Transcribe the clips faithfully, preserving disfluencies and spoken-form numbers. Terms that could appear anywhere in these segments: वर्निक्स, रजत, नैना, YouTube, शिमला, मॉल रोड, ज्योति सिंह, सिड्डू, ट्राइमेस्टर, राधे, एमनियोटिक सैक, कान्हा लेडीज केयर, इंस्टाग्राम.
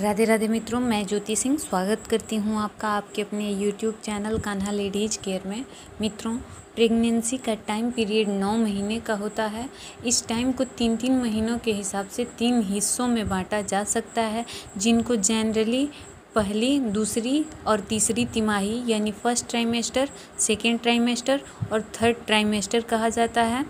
राधे राधे मित्रों, मैं ज्योति सिंह स्वागत करती हूं आपका आपके अपने YouTube channel कान्हा लेडीज केयर में। मित्रों, प्रेगनेंसी का टाइम पीरियड नौ महीने का होता है। इस टाइम को तीन तीन महीनों के हिसाब से तीन हिस्सों में बांटा जा सकता है, जिनको जनरली पहली, दूसरी और तीसरी तिमाही यानी फर्स्ट ट्राइमेस्टर, सेकेंड ट्राइमेस्टर और थर्ड ट्राइमेस्टर कहा जाता है।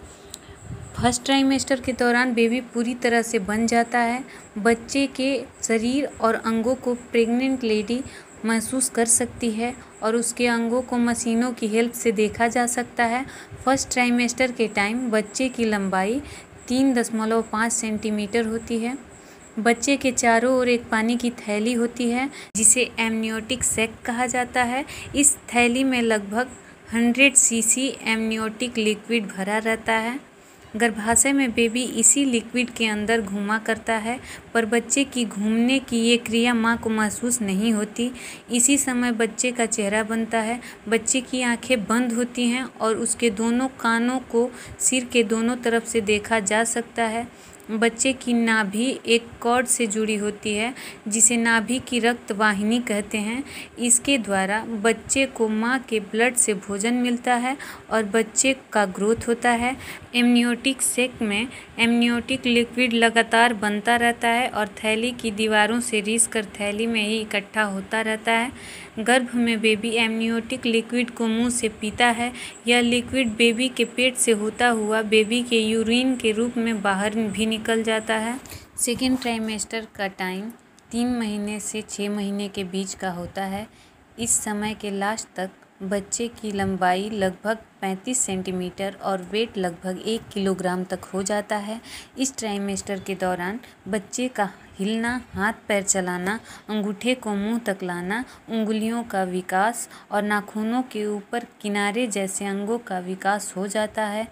फर्स्ट ट्राइमेस्टर के दौरान बेबी पूरी तरह से बन जाता है। बच्चे के शरीर और अंगों को प्रेग्नेंट लेडी महसूस कर सकती है और उसके अंगों को मशीनों की हेल्प से देखा जा सकता है। फर्स्ट ट्राइमेस्टर के टाइम बच्चे की लंबाई तीन दशमलव पाँच सेंटीमीटर होती है। बच्चे के चारों ओर एक पानी की थैली होती है जिसे एमनियोटिक सैक कहा जाता है। इस थैली में लगभग hundred C C amniotic liquid भरा रहता है। गर्भाशय में बेबी इसी लिक्विड के अंदर घूमा करता है, पर बच्चे की घूमने की ये क्रिया मां को महसूस नहीं होती। इसी समय बच्चे का चेहरा बनता है, बच्चे की आंखें बंद होती हैं और उसके दोनों कानों को सिर के दोनों तरफ से देखा जा सकता है। बच्चे की नाभि एक कॉर्ड से जुड़ी होती है जिसे नाभि की रक्त वाहिनी कहते हैं। इसके द्वारा बच्चे को मां के ब्लड से भोजन मिलता है और बच्चे का ग्रोथ होता है। एमनियोटिक सैक में एमनियोटिक लिक्विड लगातार बनता रहता है और थैली की दीवारों से रिसकर थैली में ही इकट्ठा होता रहता है। गर्भ में बेबी एमनियोटिक लिक्विड को मुँह से पीता है। यह लिक्विड बेबी के पेट से होता हुआ बेबी के यूरिन के रूप में बाहर भी निकल जाता है। सेकेंड ट्राइमेस्टर का टाइम तीन महीने से छः महीने के बीच का होता है। इस समय के लास्ट तक बच्चे की लंबाई लगभग पैंतीस सेंटीमीटर और वेट लगभग एक किलोग्राम तक हो जाता है। इस ट्राइमेस्टर के दौरान बच्चे का हिलना, हाथ पैर चलाना, अंगूठे को मुंह तक लाना, उंगलियों का विकास और नाखूनों के ऊपर किनारे जैसे अंगों का विकास हो जाता है।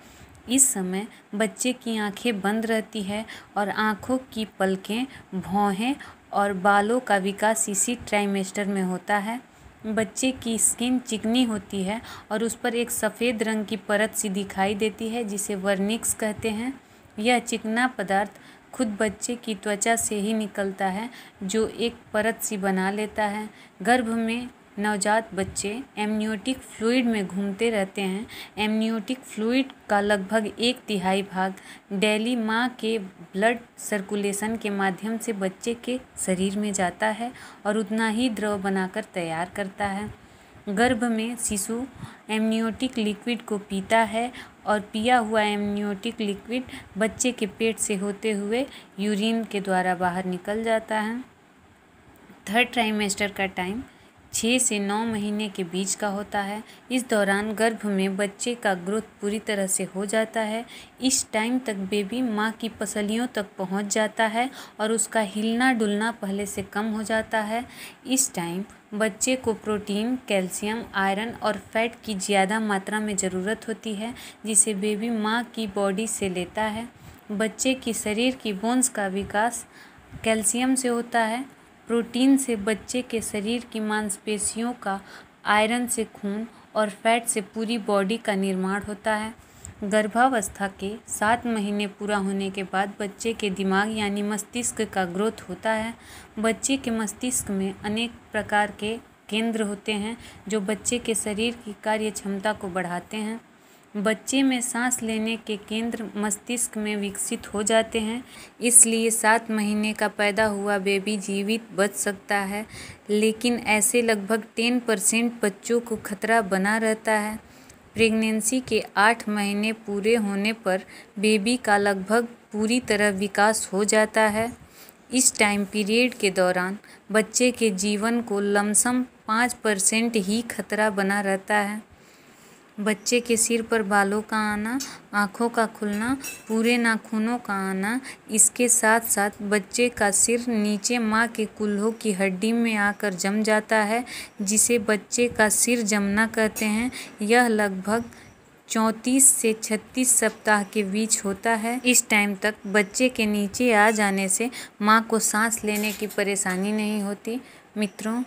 इस समय बच्चे की आंखें बंद रहती है और आंखों की पलकें, भौहें और बालों का विकास इसी ट्राइमेस्टर में होता है। बच्चे की स्किन चिकनी होती है और उस पर एक सफ़ेद रंग की परत सी दिखाई देती है जिसे वर्निक्स कहते हैं। यह चिकना पदार्थ खुद बच्चे की त्वचा से ही निकलता है जो एक परत सी बना लेता है। गर्भ में नवजात बच्चे एमनियोटिक फ्लूइड में घूमते रहते हैं। एमनियोटिक फ्लूइड का लगभग एक तिहाई भाग डेली मां के ब्लड सर्कुलेशन के माध्यम से बच्चे के शरीर में जाता है और उतना ही द्रव बनाकर तैयार करता है। गर्भ में शिशु एमनियोटिक लिक्विड को पीता है और पिया हुआ एमनियोटिक लिक्विड बच्चे के पेट से होते हुए यूरिन के द्वारा बाहर निकल जाता है। थर्ड ट्राइमेस्टर का टाइम छः से नौ महीने के बीच का होता है। इस दौरान गर्भ में बच्चे का ग्रोथ पूरी तरह से हो जाता है। इस टाइम तक बेबी मां की पसलियों तक पहुंच जाता है और उसका हिलना डुलना पहले से कम हो जाता है। इस टाइम बच्चे को प्रोटीन, कैल्शियम, आयरन और फैट की ज़्यादा मात्रा में ज़रूरत होती है जिसे बेबी मां की बॉडी से लेता है। बच्चे की शरीर की बोन्स का विकास कैल्शियम से होता है, प्रोटीन से बच्चे के शरीर की मांसपेशियों का, आयरन से खून और फैट से पूरी बॉडी का निर्माण होता है। गर्भावस्था के सात महीने पूरा होने के बाद बच्चे के दिमाग यानी मस्तिष्क का ग्रोथ होता है। बच्चे के मस्तिष्क में अनेक प्रकार के केंद्र होते हैं जो बच्चे के शरीर की कार्य क्षमता को बढ़ाते हैं। बच्चे में सांस लेने के केंद्र मस्तिष्क में विकसित हो जाते हैं, इसलिए सात महीने का पैदा हुआ बेबी जीवित बच सकता है, लेकिन ऐसे लगभग टेन परसेंट बच्चों को खतरा बना रहता है। प्रेगनेंसी के आठ महीने पूरे होने पर बेबी का लगभग पूरी तरह विकास हो जाता है। इस टाइम पीरियड के दौरान बच्चे के जीवन को लमसम पाँच परसेंट ही खतरा बना रहता है। बच्चे के सिर पर बालों का आना, आँखों का खुलना, पूरे नाखूनों का आना, इसके साथ साथ बच्चे का सिर नीचे माँ के कुल्हों की हड्डी में आकर जम जाता है जिसे बच्चे का सिर जमना कहते हैं। यह लगभग चौंतीस से छत्तीस सप्ताह के बीच होता है। इस टाइम तक बच्चे के नीचे आ जाने से माँ को सांस लेने की परेशानी नहीं होती। मित्रों,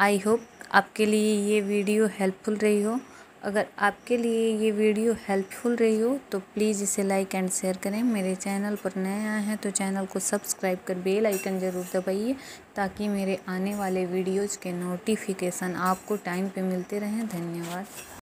आई होप आपके लिए ये वीडियो हेल्पफुल रही हो। अगर आपके लिए ये वीडियो हेल्पफुल रही हो तो प्लीज़ इसे लाइक एंड शेयर करें। मेरे चैनल पर नए आए हैं तो चैनल को सब्सक्राइब कर बेल आइकन ज़रूर दबाइए ताकि मेरे आने वाले वीडियोज़ के नोटिफिकेशन आपको टाइम पे मिलते रहें। धन्यवाद।